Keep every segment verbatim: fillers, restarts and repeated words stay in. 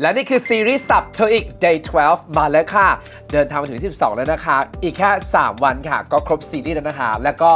และนี่คือซีรีส์สับ โทอิค เดย์ ทเวลฟ์ มาแล้วค่ะเดินทางมาถึงสิบสองแล้วนะคะอีกแค่สามวันค่ะก็ครบซีรีส์แล้วนะคะแล้วก็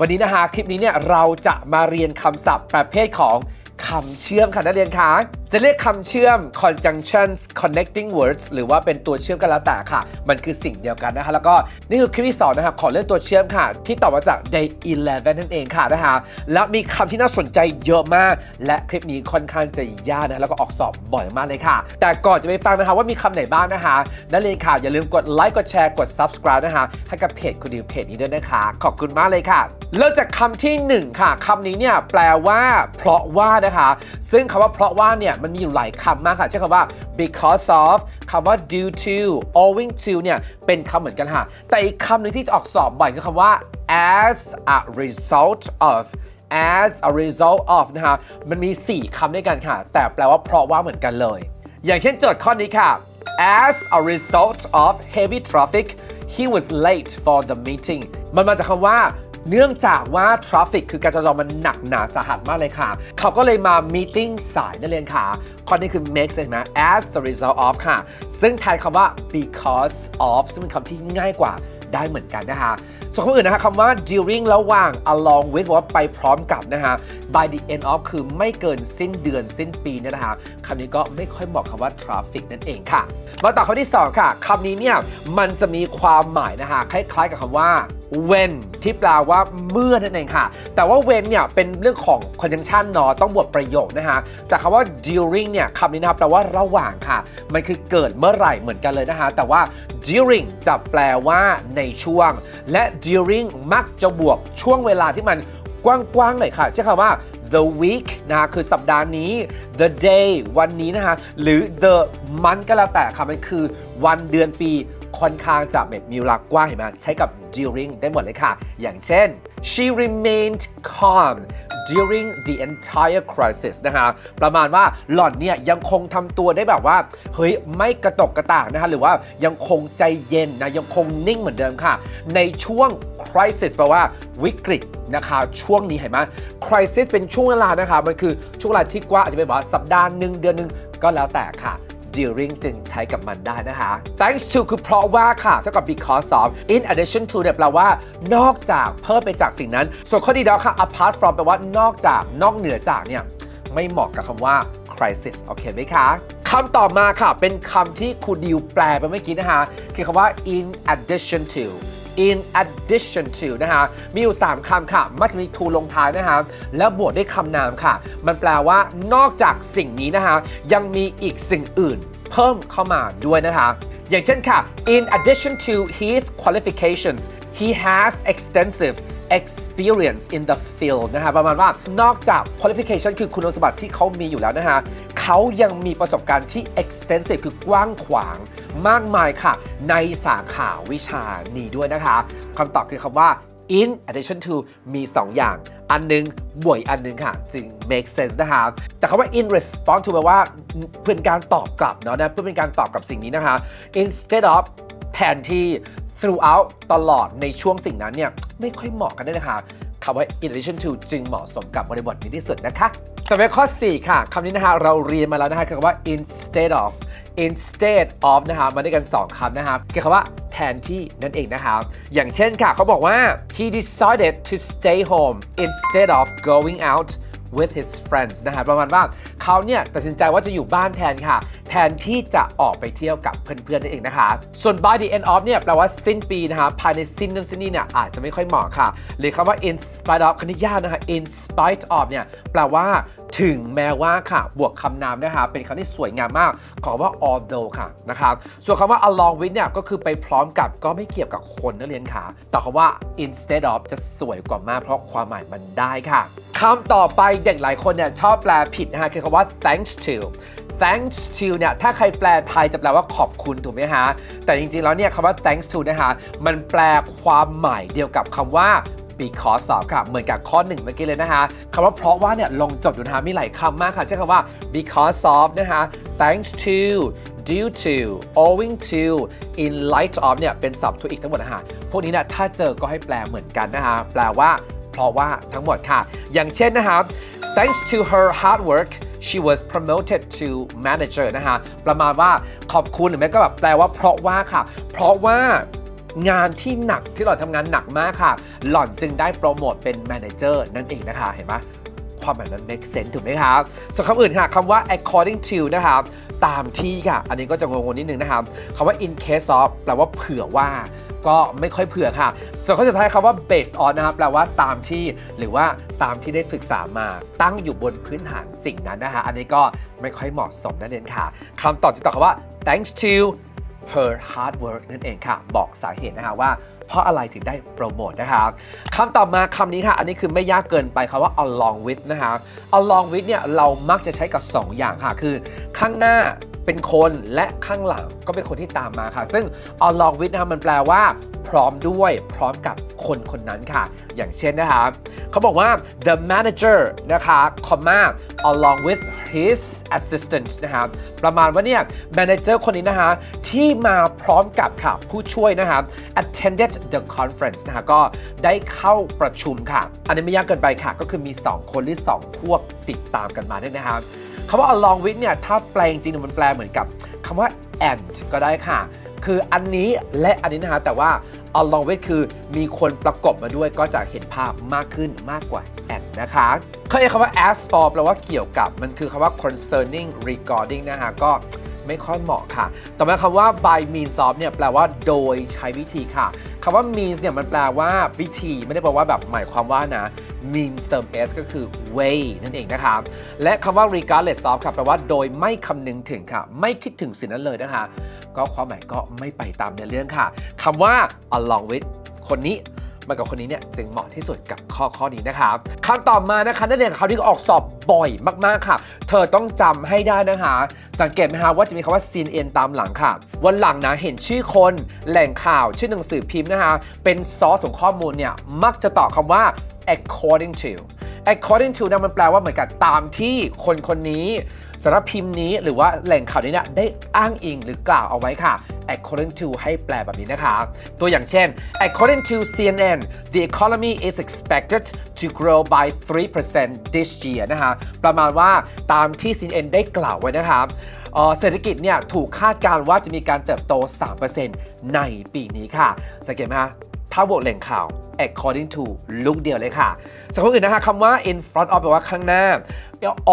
วันนี้นะคะคลิปนี้เนี่ยเราจะมาเรียนคำศัพท์ประเภทของคำเชื่อมค่ะนักเรียนคะจะเรียกคำเชื่อม conjunctions connecting words หรือว่าเป็นตัวเชื่อมกันแล้วแต่ค่ะมันคือสิ่งเดียวกันนะคะแล้วก็นี่คือคลิปที่สองนะครับขอเรื่องตัวเชื่อมค่ะที่ต่อมาจาก เดย์ อีเลฟเว่น นั่นเองค่ะนะคะแล้วมีคำที่น่าสนใจเยอะมากและคลิปนี้ค่อนข้างจะยากนะแล้วก็ออกสอบบ่อยมากเลยค่ะแต่ก่อนจะไปฟังนะคะว่ามีคำไหนบ้างนะคะนักเรียนค่ะอย่าลืมกดไลค์กดแชร์กด ซับสไครบ์ นะคะให้กับเพจคุณดิวเพจนี้ด้วยนะคะขอบคุณมากเลยค่ะเริ่มจากคำที่หนึ่งค่ะคำนี้เนี่ยแปลว่าเพราะว่านะคะซึ่งคำว่าเพราะว่าเนี่ยมันมีอยู่หลายคำมากค่ะใช้คำว่า because of คำว่า due to owing to เนี่ยเป็นคำเหมือนกันค่ะแต่อีกคำหนึ่งที่จะออกสอบบ่อยคือคำว่า as a result of as a result of นะคะมันมีสี่คำด้วยกันค่ะแต่แปลว่าเพราะว่าเหมือนกันเลยอย่างเช่นโจทย์ข้อนี้ค่ะ as a result of heavy traffic he was late for the meeting มันมาจากคำว่าเนื่องจากว่าทราฟฟิกคือการจราจรมันหนักหนาสาหัสมากเลยค่ะเขาก็เลยมามีติ้งสายนักเรียนค่ะข้อนี้คือ make ใช่ไหม as a result of ค่ะซึ่งแทนคำว่า because of ซึ่งเป็นคำที่ง่ายกว่าได้เหมือนกันนะคะส่วนคำอื่นนะคะคำว่า during ระหว่าง along with ว่าไปพร้อมกับนะคะ by the end of คือไม่เกินสิ้นเดือนสิ้นปีนะคะคำนี้ก็ไม่ค่อยเหมาะคำว่า traffic นั่นเองค่ะมาต่อข้อที่สองค่ะคำนี้เนี่ยมันจะมีความหมายนะคะคล้ายๆกับคำว่าwhen ที่แปลว่าเมื่อนั่นเองค่ะแต่ว่า when เนี่ยเป็นเรื่องของ conjunction เนาะต้องบทประโยคนะคะแต่คำว่า during เนี่ยคำนี้นะครับแปลว่าระหว่างค่ะมันคือเกิดเมื่อไหร่เหมือนกันเลยนะคะแต่ว่า during จะแปลว่าในช่วงและ during มักจะบวกช่วงเวลาที่มันกว้างๆหน่อยค่ะใช้คำว่า the week นะคือสัปดาห์นี้ the day วันนี้นะคะหรือ the month ก็แล้วแต่ค่ะมันคือวันเดือนปีค่อนข้างจะแบบมีเวลากว้างเห็นไหมใช้กับ during ได้หมดเลยค่ะอย่างเช่น she remained calm during the entire crisis นะคะประมาณว่าหล่อนเนี่ยยังคงทำตัวได้แบบว่าเฮ้ยไม่กระตกกระตากนะคะหรือว่ายังคงใจเย็นนะยังคงนิ่งเหมือนเดิมค่ะในช่วง crisis แปลว่าวิกฤตนะคะช่วงนี้เห็นไหม crisis เป็นช่วงเวลานะคะมันคือช่วงเวลาที่กว้างอาจจะเป็นแบบสัปดาห์หนึ่งเดือนหนึ่งก็แล้วแต่ค่ะduring จึงใช้กับมันได้นะคะ thanks to คือเพราะว่าค่ะเท่ากับ because of in addition to เนี่ยแปลว่านอกจากเพิ่มไปจากสิ่งนั้นส่วนข้อดีแล้วค่ะ apart from แปลว่านอกจากนอกเหนือจากเนี่ยไม่เหมาะกับคำว่า crisis โอเคไหมคะคำต่อมาค่ะเป็นคำที่ครูดิวแปลไปเมื่อกี้นะคะคือคำว่า in addition to in addition to นะคะมีอยู่สามคำค่ะมักจะมี to ลงท้ายนะคะแล้วบวกด้วยคำนามค่ะมันแปลว่านอกจากสิ่งนี้นะคะยังมีอีกสิ่งอื่นเพิ่มเข้ามาด้วยนะคะอย่างเช่นค่ะ in addition to his qualifications he has extensive experience in the field นะคะประมาณว่านอกจาก qualification คือคุณสมบัติที่เขามีอยู่แล้วนะคะเขายังมีประสบการณ์ที่ extensive คือกว้างขวางมากมายค่ะในสาขาวิชานี้ด้วยนะคะคำตอบคือคำว่า in addition to มีสองอย่างอันนึงบวกอันนึงค่ะจึง make sense นะคะแต่คำว่า in response to แปลว่าเพื่อเป็นการตอบกลับเนาะนะเพื่อเป็นการตอบกับสิ่งนี้นะคะ instead of แทนที่ throughout ตลอดในช่วงสิ่งนั้นเนี่ยไม่ค่อยเหมาะกันด้วยนะคะคำว่า in addition to จึงเหมาะสมกับบริบทนี้ที่สุดนะคะต่อไปข้อสี่ค่ะคำนี้นะคะเราเรียนมาแล้วนะคะคือคำว่า instead of instead of นะคะมาด้วยกันสองคำนะคะคือคำว่าแทนที่นั่นเองนะคะอย่างเช่นค่ะเขาบอกว่า he decided to stay home instead of going out with his friends นะคะประมาณว่าเขาเนี่ยตัดสินใจว่าจะอยู่บ้านแทนค่ะแทนที่จะออกไปเที่ยวกับเพื่อนๆนั่นเองนะคะส่วน by the end of เนี่ยแปลว่าสิ้นปีนะคะภายในสิ้นนั้นสิ้นนี้เนี่ยอาจจะไม่ค่อยเหมาะค่ะหรือคำว่า in spite of คำนี้ยากนะคะ in spite of เนี่ยแปลว่าถึงแม้ว่าค่ะบวกคำนามนะคะเป็นคำที่สวยงามมากขอว่า although ค่ะนะครับส่วนคำว่า along with เนี่ยก็คือไปพร้อมกับก็ไม่เกี่ยวกับคนนักเรียนค่ะแต่คำว่า instead of จะสวยกว่ามากเพราะความหมายมันได้ค่ะคำต่อไปเด็กหลายคนเนี่ยชอบแปลผิดนะคะคือคำว่า thanks to thanks to เนี่ยถ้าใครแปลไทยจะแปลว่าขอบคุณถูกไหมฮะแต่จริงๆแล้วเนี่ยคำว่า thanks to นะคะมันแปลความหมายเดียวกับคำว่า because of ค่ะเหมือนกับข้อหนึ่งเมื่อกี้เลยนะคะคำว่าเพราะว่าเนี่ยลงจบอยู่นะคะมีหลายคำมากค่ะใช้คำว่า because of นะคะ thanks to due to owing to in light of เนี่ยเป็นศัพท์ โทอิค ทั้งหมดนะคะพวกนี้เนี่ยถ้าเจอก็ให้แปลเหมือนกันนะคะแปลว่าเพราะว่าทั้งหมดค่ะอย่างเช่นนะครับ Thanks to her hard work she was promoted to manager นะคะประมาณว่าขอบคุณหรือไม่ก็แบบแปลว่าเพราะว่าค่ะเพราะว่างานที่หนักที่หล่อนทำงานหนักมากค่ะหล่อนจึงได้โปรโมทเป็นแมเนเจอร์นั่นเองนะคะเห็นไหมความหมายมัน make sense ถูกไหมครับส่วนคำอื่นค่ะคำว่า according to นะครับตามที่ค่ะอันนี้ก็จะงงๆนิดนึงนะครับคำว่า in case of แปลว่าเผื่อว่าก็ไม่ค่อยเผื่อค่ะส่วนข้อสุดท้ายคำว่า based on นะครับแปลว่าตามที่หรือว่าตามที่ได้ศึกษามาตั้งอยู่บนพื้นฐานสิ่งนั้นนะคะอันนี้ก็ไม่ค่อยเหมาะสมนั่นเองค่ะคำตอบจะตอบคำว่า thanks to her hard work นั่นเองค่ะบอกสาเหตุนะคะว่าเพราะอะไรถึงได้โปรโมทนะครับคำต่อมาคำนี้ค่ะอันนี้คือไม่ยากเกินไปคำว่า along with นะคะ along with เนี่ยเรามักจะใช้กับสองอย่างค่ะคือข้างหน้าเป็นคนและข้างหลังก็เป็นคนที่ตามมาค่ะซึ่ง along with นะมันแปลว่าพร้อมด้วยพร้อมกับคนคนนั้นค่ะอย่างเช่นนะคะเขาบอกว่า the manager นะคะ comma along with his assistant นะคะประมาณว่าเนี่ย manager คนนี้นะคะที่มาพร้อมกับค่ะผู้ช่วยนะคะ attended the conference นะคะก็ได้เข้าประชุมค่ะอันนี้ไม่ยากเกินไปค่ะก็คือมีสองคนหรือสองพวกติดตามกันมาเนี่ยนะคะคำว่า along with เนี่ยถ้าแปลจริงๆมันแปลเหมือนกับคำว่า and ก็ได้ค่ะคืออันนี้และอันนี้นะคะแต่ว่า along with คือมีคนประกบมาด้วยก็จะเห็นภาพมากขึ้นมากกว่า and นะคะเขาเรียกคำว่า as for แปลว่าเกี่ยวกับมันคือคำว่า concerning regarding นะคะก็ไม่ค่อยเหมาะค่ะต่อมาคำว่า by means of เนี่ยแปลว่าโดยใช้วิธีค่ะคำว่า means เนี่ยมันแปลว่าวิธีไม่ได้แปลว่าแบบหมายความว่านะ means เติม s ก็คือ way นั่นเองนะคะและคำว่า regardless of ค่ะแปลว่าโดยไม่คำนึงถึงค่ะไม่คิดถึงสิ่งนั้นเลยนะคะก็ความหมายก็ไม่ไปตามในเรื่องค่ะคำว่า along with คนนี้มันกับคนนี้เนี่ยจึงเหมาะที่สุดกับข้อข้อนี้นะคะคำต่อมานะคะนักเรียนเขาที่ออกสอบบ่อยมากๆค่ะเธอต้องจำให้ได้นะคะสังเกตไหมคะว่าจะมีคำว่า ซีนเอ็นตามหลังค่ะวันหลังนะเห็นชื่อคนแหล่งข่าวชื่อหนังสือพิมพ์นะคะเป็นซอสของข้อมูลเนี่ยมักจะต่อคำว่า according to according to นะมันแปลว่าเหมือนกับตามที่คนคนนี้สารพิมพ์นี้หรือว่าแหล่งข่าวนี้เนี่ยได้อ้างอิงหรือกล่าวเอาไว้ค่ะ according to ให้แปลแบบนี้นะคะตัวอย่างเช่น according to ซี เอ็น เอ็น the economy is expected to grow by three percent this year นะคะประมาณว่าตามที่ ซี เอ็น เอ็น ได้กล่าวไว้นะคะเศรษฐกิจเนี่ยถูกคาดการณ์ว่าจะมีการเติบโต สามเปอร์เซ็นต์ ในปีนี้ค่ะสังเกตไหมคะถ้าบวกแหล่งข่าว according to ลุกเดียวเลยค่ะสำหรับอื่นนะคะคำว่า in front of แปลว่าข้างหน้า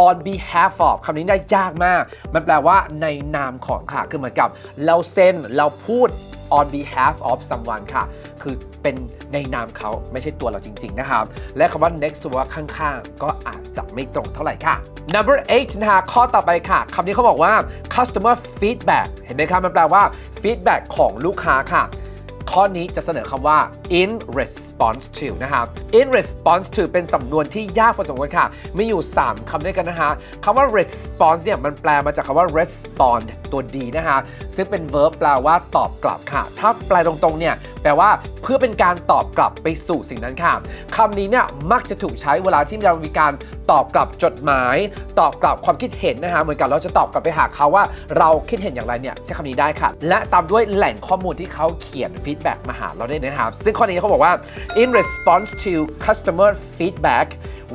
on behalf of คำนี้น่ายากมากมันแปลว่าในนามของค่ะคือเหมือนกับเราเซ็นเราพูด on behalf of someone ค่ะคือเป็นในนามเขาไม่ใช่ตัวเราจริงๆนะครับและคำว่า next ว่าข้างๆก็อาจจะไม่ตรงเท่าไหร่ค่ะ number eight นะคะข้อต่อไปค่ะคำนี้เขาบอกว่า customer feedback เห็นไหมครับมันแปลว่า feedback ของลูกค้าค่ะข้อนี้จะเสนอคำว่า in response to นะครับ in response to เป็นสำนวนที่ยากพอสมควรค่ะมีอยู่สามคำด้วยกันนะคะคำว่า response เนี่ยมันแปลมาจากคำว่า respond ตัวดีนะคะซึ่งเป็น verb แปลว่าตอบกลับค่ะถ้าแปลตรงๆเนี่ยแปลว่าเพื่อเป็นการตอบกลับไปสู่สิ่งนั้นค่ะคำนี้เนี่ยมักจะถูกใช้เวลาที่เรามีการตอบกลับจดหมายตอบกลับความคิดเห็นนะคะเหมือนกับเราจะตอบกลับไปหาเขาว่าเราคิดเห็นอย่างไรเนี่ยใช้คำนี้ได้ค่ะและตามด้วยแหล่งข้อมูลที่เขาเขียนฟีดแบ็กมาหาเราได้นะครับซึ่งข้อนี้เขาบอกว่า in response to customer feedback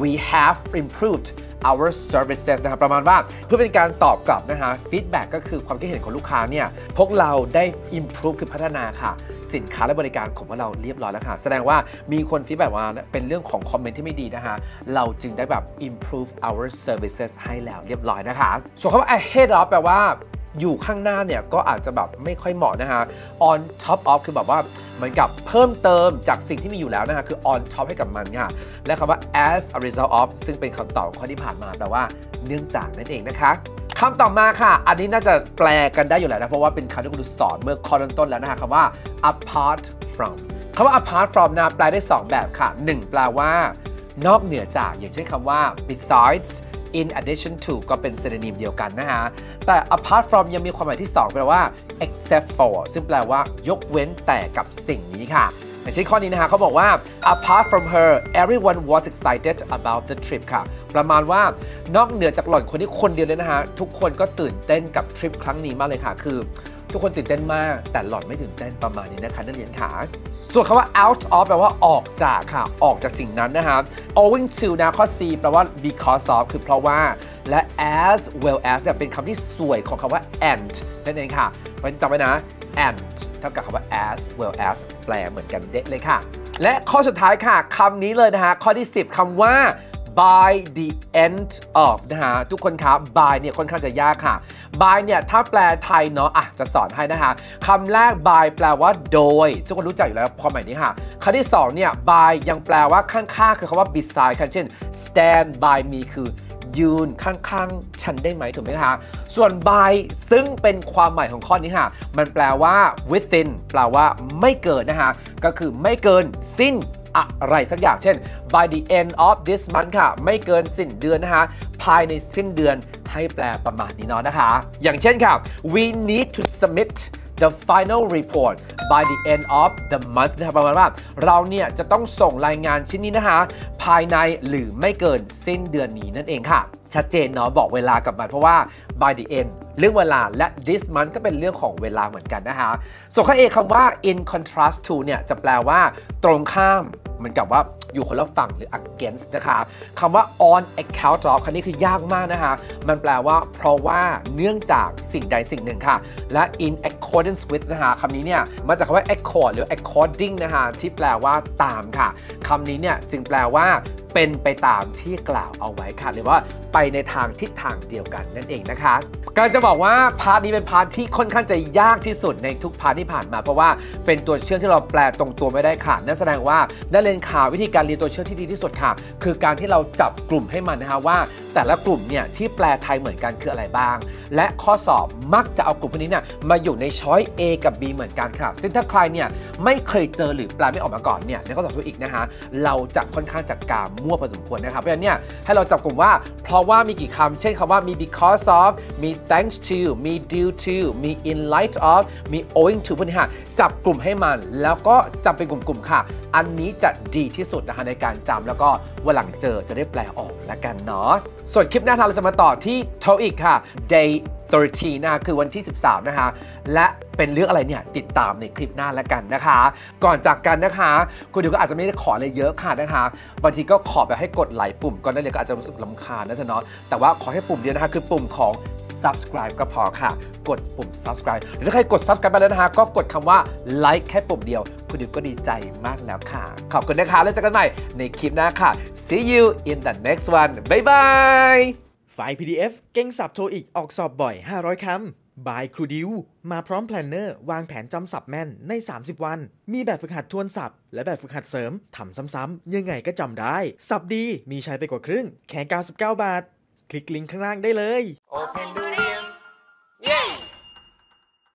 we have improved our services นะครับประมาณว่าเพื่อเป็นการตอบกลับนะคะ feedback ก็คือความคิดเห็นของลูกค้าเนี่ยพวกเราได้ improve คือพัฒนาค่ะสินค้าและบริการของพวกเราเรียบร้อยแล้วค่ะแสดงว่ามีคน feedback มาเป็นเรื่องของคอมเมนต์ที่ไม่ดีนะคะเราจึงได้แบบ improve our services ให้แล้วเรียบร้อยนะคะส่วนคำว่า ahead of แปลว่าอยู่ข้างหน้าเนี่ยก็อาจจะแบบไม่ค่อยเหมาะนะคะ on top of คือแบบว่าเหมือนกับเพิ่มเติมจากสิ่งที่มีอยู่แล้วนะคะคือ on top ให้กับมันค่ะและคำว่า as a result of ซึ่งเป็นคำตอบข้อที่ผ่านมาแปลว่าเนื่องจากนั่นเองนะคะคำต่อมาค่ะอันนี้น่าจะแปลกันได้อยู่แล้วนะเพราะว่าเป็นคำที่คุณสอนเมื่อข้อต้นๆแล้วนะคะคำว่า apart from คำว่า apart from นะแปลได้สองแบบค่ะหนึ่งแปลว่านอกเหนือจากอย่างเช่นคำว่า besides in addition to ก็เป็น synonym เดียวกันนะฮะแต่ apart from ยังมีความหมายที่สองแปลว่า except for ซึ่งแปลว่ายกเว้นแต่กับสิ่งนี้ค่ะ อย่างเช่นข้อนี้นะฮะเขาบอกว่า apart from her everyone was excited about the trip ค่ะประมาณว่านอกเหนือจากหล่อนคนที่คนเดียวเลยนะฮะทุกคนก็ตื่นเต้นกับทริปครั้งนี้มากเลยค่ะคือทุกคนตื่นเต้นมากแต่หล่อนไม่ตื่นเต้นประมาณนี้นะคะนักเรียนขาส่วนคำว่า out of แปลว่าออกจากค่ะออกจากสิ่งนั้นนะครับ owing to นะข้อ C แปลว่า because of คือเพราะว่าและ as well as เนี่ยเป็นคำที่สวยของคำว่า and นั่นเองค่ะเพราะฉะนั้นจำไว้นะ and เท่ากับคำว่า as well as แปลเหมือนกันเด็ดเลยค่ะและข้อสุดท้ายค่ะคำนี้เลยนะคะข้อที่สิบคำว่าby the end of นะฮะทุกคนคะ by เนี่ยค่อนข้างจะยากค่ะ by เนี่ยถ้าแปลไทยเนาะอ่ะจะสอนให้นะคะคำแรก by แปลว่าโดยทุกคนรู้จักอยู่แล้วความหมายนี้ค่ะคำที่สองเนี่ย by ยังแปลว่าข้างๆคือคำว่า beside ค่ะเช่น stand by me คือยืนข้างๆฉันได้ไหมถูกไหมคะส่วน by ซึ่งเป็นความหมายของข้อนี้ค่ะมันแปลว่า within แปลว่าไม่เกินนะคะก็คือไม่เกินสิ้นอะไรสักอย่างเช่น by the end of this month ค่ะไม่เกินสิ้นเดือนนะคะภายในสิ้นเดือนให้แปลประมาณนี้เนาะนะคะอย่างเช่นค่ะ we need to submit the final report by the end of the month นะคะประมาณว่าเราเนี่ยจะต้องส่งรายงานชิ้นนี้นะคะภายในหรือไม่เกินสิ้นเดือนนี้นั่นเองค่ะชัดเจนเนาะบอกเวลากับมันเพราะว่า by the end เรื่องเวลาและ this month ก็เป็นเรื่องของเวลาเหมือนกันนะคะส่วนข้อ A คำว่า in contrast to เนี่ยจะแปลว่าตรงข้ามเหมือนกับว่าอยู่คนละฝั่งหรือ against นะคะคำว่า on account of คำนี้คือยากมากนะคะมันแปลว่าเพราะว่าเนื่องจากสิ่งใดสิ่งหนึ่งค่ะและ in accordance with นะคะคำนี้เนี่ยมาจากคำว่า accord หรือ according นะคะที่แปลว่าตามค่ะคำนี้เนี่ยจึงแปลว่าเป็นไปตามที่กล่าวเอาไว้ค่ะหรือว่าไปในทางทิศทางเดียวกันนั่นเองนะคะการจะบอกว่าพาร์ทนี้เป็นพาร์ทที่ค่อนข้างจะยากที่สุดในทุกพาร์ทที่ผ่านมาเพราะว่าเป็นตัวเชื่อมที่เราแปลตรงตัวไม่ได้ค่ะนั่นแสดงว่านักเรียนขาวิธีการเรียนตัวเชื่อมที่ดีที่สุดค่ะคือการที่เราจับกลุ่มให้มันนะคะว่าแต่ละกลุ่มเนี่ยที่แปลไทยเหมือนกันคืออะไรบ้างและข้อสอบมักจะเอากลุ่มพวกนี้เนี่ยมาอยู่ในช้อย A กับ B เหมือนกันค่ะซึ่งถ้าใครเนี่ยไม่เคยเจอหรือแปลไม่ออกมาก่อนเนี่ยในข้อสอบตัวอีกนะคะเราจะค่อนข้างจัดการมั่วพอสมควรนะครับเพราะฉะนั้นเนี่ยให้เราจับกลุ่มว่าเพราะว่ามีกี่คำเช่นคำว่ามี because of มี thanks to มี due to มี in light of มี owing to พวกนี้ค่ะจับกลุ่มให้มันแล้วก็จับเป็นกลุ่มๆค่ะอันนี้จะดีที่สุดนะคะในการจำแล้วก็วันหลังเจอจะได้แปลออกละกันเนาะส่วนคลิปหน้าเราจะมาต่อที่ โทอิค ค่ะ เดย์ สิบสาม นะคะคือวันที่สิบสามนะคะและเป็นเรื่องอะไรเนี่ยติดตามในคลิปหน้าแล้วกันนะคะก่อนจากกันนะคะคุณดิวก็อาจจะไม่ได้ขออะไรเยอะค่ะนะคะบางทีก็ขอแบบให้กดไลค์ปุ่มก่อนนั่นเลยก็อาจจะรู้สึกรำคาญนะจ๊ะเนาะแต่ว่าขอให้ปุ่มเดียวนะคะคือปุ่มของ subscribe ก็พอค่ะกดปุ่ม subscribe หรือถ้าใครกด subscribe ไปแล้วนะคะก็กดคำว่า ไลค์ แค่ปุ่มเดียวคุณดิวก็ดีใจมากแล้วค่ะขอบคุณนะคะแล้วเจอกันใหม่ในคลิปหน้าค่ะ see you in the next one bye byeไฟล์ พี ดี เอฟ เก่งศัพท์ โทอิค ออกสอบบ่อย ห้าร้อย คำ บาย ครูดิว มาพร้อมแพลนเนอร์ วางแผนจำศัพท์แม่นใน สามสิบ วัน มีแบบฝึกหัดทวนศัพท์ และแบบฝึกหัดเสริม ทำซ้ำๆ ยังไงก็จำได้ ศัพท์ดี มีใช้ไปกว่าครึ่ง แค่ เก้าสิบเก้า บาท คลิกลิงก์ข้างล่างได้เลย